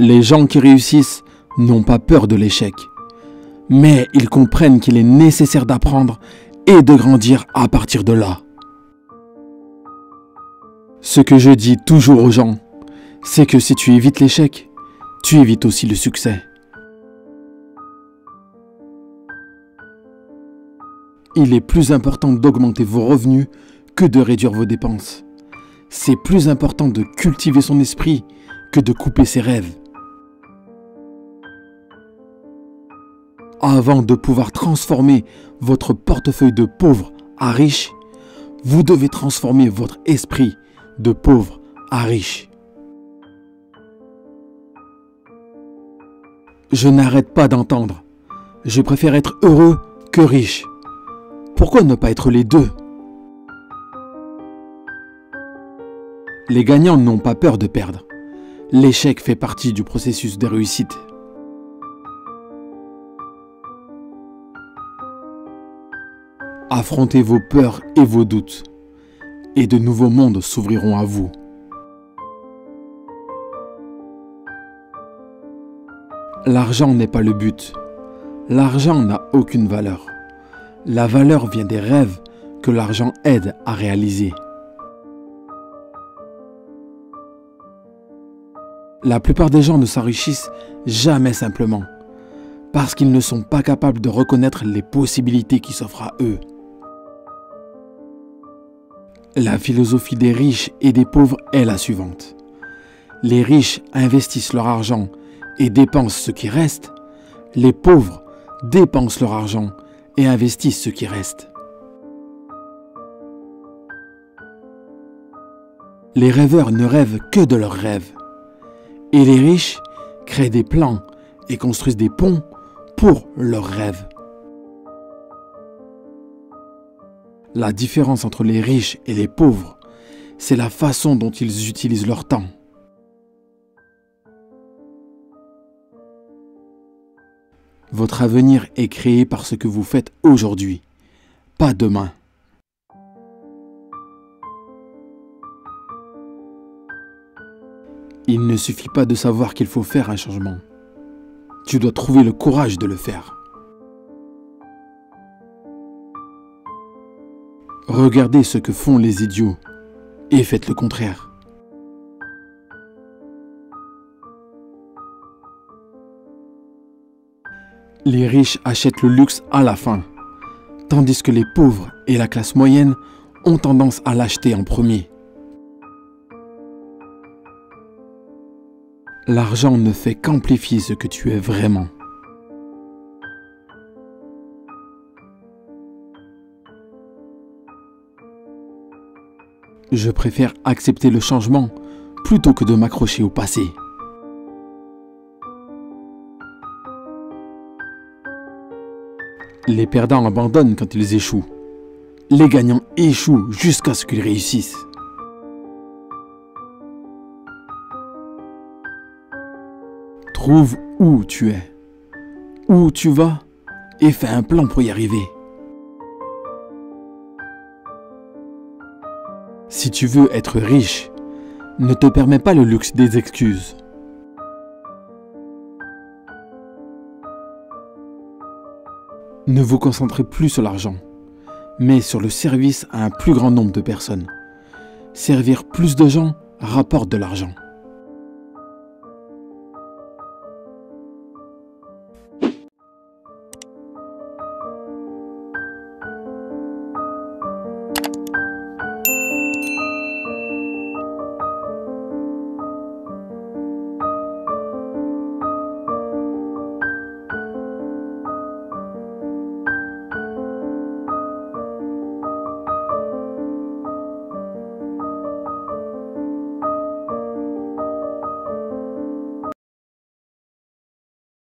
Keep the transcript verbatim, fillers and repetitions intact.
Les gens qui réussissent n'ont pas peur de l'échec, mais ils comprennent qu'il est nécessaire d'apprendre et de grandir à partir de là. Ce que je dis toujours aux gens, c'est que si tu évites l'échec, tu évites aussi le succès. Il est plus important d'augmenter vos revenus que de réduire vos dépenses. C'est plus important de cultiver son esprit que de couper ses rêves. Avant de pouvoir transformer votre portefeuille de pauvre à riche, vous devez transformer votre esprit de pauvre à riche. Je n'arrête pas d'entendre. Je préfère être heureux que riche. Pourquoi ne pas être les deux? Les gagnants n'ont pas peur de perdre. L'échec fait partie du processus des réussites. Affrontez vos peurs et vos doutes, et de nouveaux mondes s'ouvriront à vous. L'argent n'est pas le but. L'argent n'a aucune valeur. La valeur vient des rêves que l'argent aide à réaliser. La plupart des gens ne s'enrichissent jamais simplement parce qu'ils ne sont pas capables de reconnaître les possibilités qui s'offrent à eux. La philosophie des riches et des pauvres est la suivante. Les riches investissent leur argent et dépensent ce qui reste. Les pauvres dépensent leur argent et investissent ce qui reste. Les rêveurs ne rêvent que de leurs rêves. Et les riches créent des plans et construisent des ponts pour leurs rêves. La différence entre les riches et les pauvres, c'est la façon dont ils utilisent leur temps. Votre avenir est créé par ce que vous faites aujourd'hui, pas demain. Il ne suffit pas de savoir qu'il faut faire un changement. Tu dois trouver le courage de le faire. Regardez ce que font les idiots et faites le contraire. Les riches achètent le luxe à la fin, tandis que les pauvres et la classe moyenne ont tendance à l'acheter en premier. L'argent ne fait qu'amplifier ce que tu es vraiment. Je préfère accepter le changement plutôt que de m'accrocher au passé. Les perdants abandonnent quand ils échouent. Les gagnants échouent jusqu'à ce qu'ils réussissent. Trouve où tu es, où tu vas et fais un plan pour y arriver. Si tu veux être riche, ne te permets pas le luxe des excuses. Ne vous concentrez plus sur l'argent, mais sur le service à un plus grand nombre de personnes. Servir plus de gens rapporte de l'argent.